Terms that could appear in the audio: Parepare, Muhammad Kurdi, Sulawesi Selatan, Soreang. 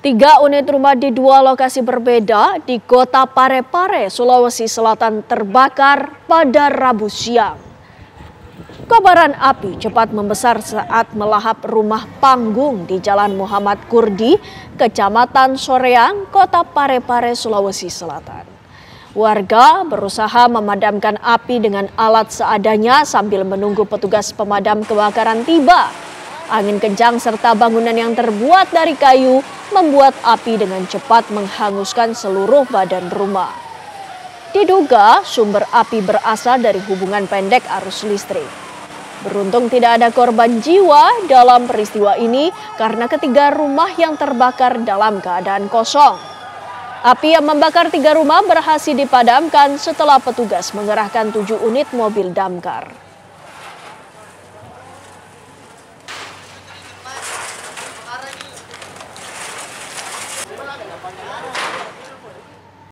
3 unit rumah di 2 lokasi berbeda di Kota Parepare, Sulawesi Selatan terbakar pada Rabu siang. Kobaran api cepat membesar saat melahap rumah panggung di Jalan Muhammad Kurdi, Kecamatan Soreang, Kota Parepare, Sulawesi Selatan. Warga berusaha memadamkan api dengan alat seadanya sambil menunggu petugas pemadam kebakaran tiba. Angin kencang serta bangunan yang terbuat dari kayu membuat api dengan cepat menghanguskan seluruh badan rumah. Diduga sumber api berasal dari hubungan pendek arus listrik. Beruntung tidak ada korban jiwa dalam peristiwa ini karena ketiga rumah yang terbakar dalam keadaan kosong. Api yang membakar 3 rumah berhasil dipadamkan setelah petugas mengerahkan 7 unit mobil damkar.